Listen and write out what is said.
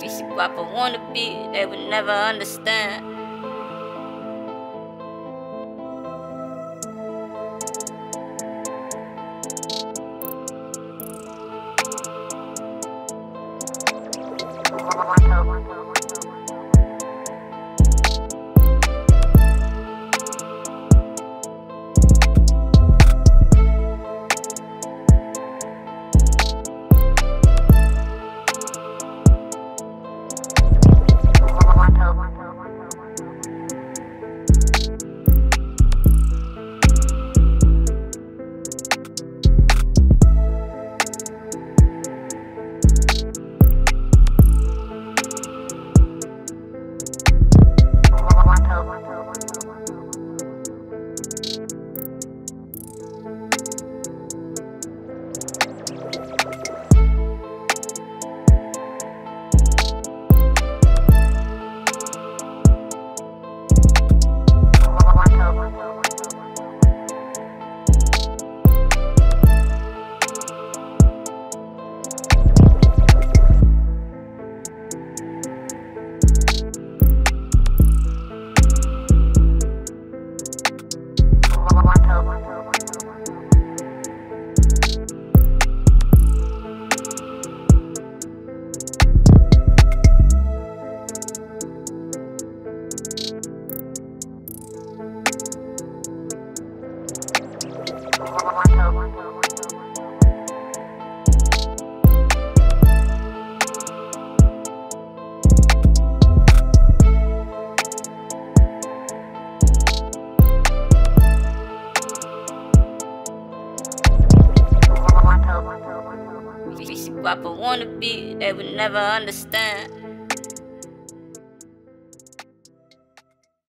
If you see what I wanna be, they would never understand. If you see what I wanna be, they would never understand.